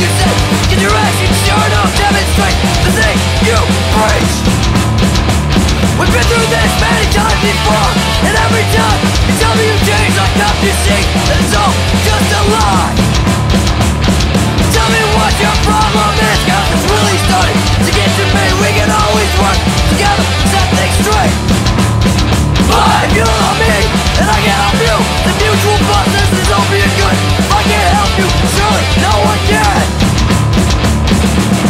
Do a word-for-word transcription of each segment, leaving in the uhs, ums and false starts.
you say. In your actions, you are not demonstrate the thing you preach. We've been through this many times before, and every time you tell me you change, I come to see that it's all just a lie. Tell me what your problem is, 'cause it's really starting to get to me. We can always work together, set things straight. But if you don't help me, and I can't help you, the mutual process is all for your good. If I can't help you, surely no one can.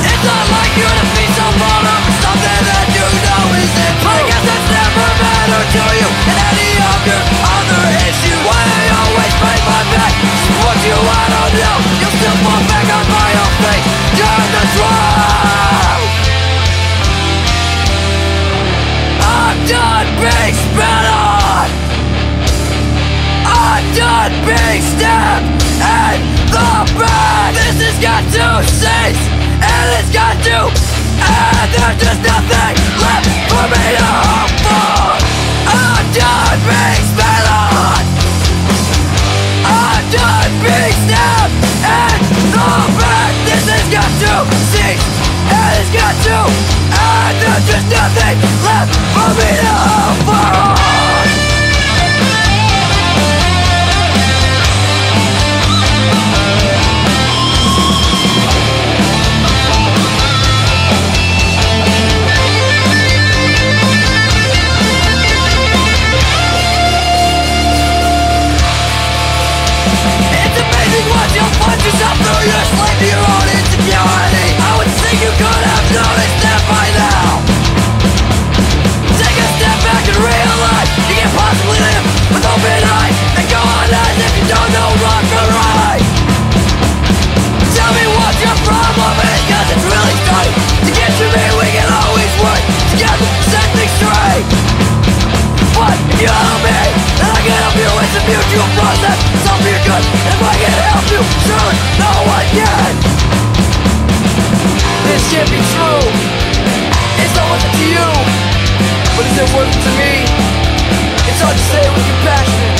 It's not like you're to be so fond of something that you know is improve. I guess it's never mattered to you in any of your other issues. Why I always fight my back, what you I don't know. You'll still fall back on my own face. You're the drug. I'm done being spat on. I'm done being stabbed in the back. This has got to cease, and it's got to end. There's just nothing left for me to hope for. I'm done being spat on. I'm done being stabbed in the back. This has got to cease, and it's got to end. There's just nothing left for me to hope for. You'll punch yourself through your sleep, your own insecurity. I would think you could have noticed that by now. Take a step back and realize you can't possibly live with open eyes and go on as if you don't know wrong from right. Tell me what your problem is, 'cause it's really starting to get to me. We can always work together, set things straight. But if you help me, then I can help you. It's a mutual process, it's all for your good. If I can help you, surely no one can. This can't be true. It's not worth it to you, but is it worth it to me? It's hard to say with compassion.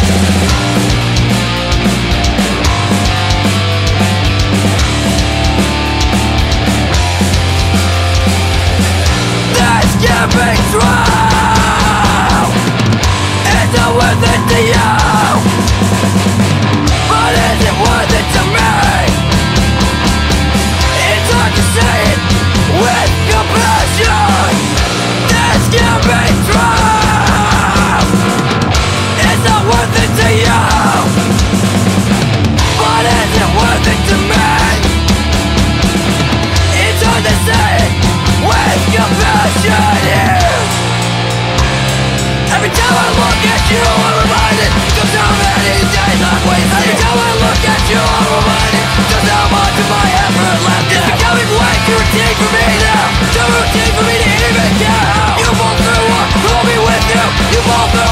This can't be true. It's not worth it to you, but is it worth it to me? It's hard to say it with compassion. This can be true. It's not worth it to you, but is it worth it to me? It's hard to say it with compassion, yeah. Every time I look at you, I'm reminded just how many days I've wasted. Every time I look at you, I'm reminded just how much of my effort left. It's becoming way too routine for me now, too routine for me to even care how. You fall through, I'll be with you. You fall through.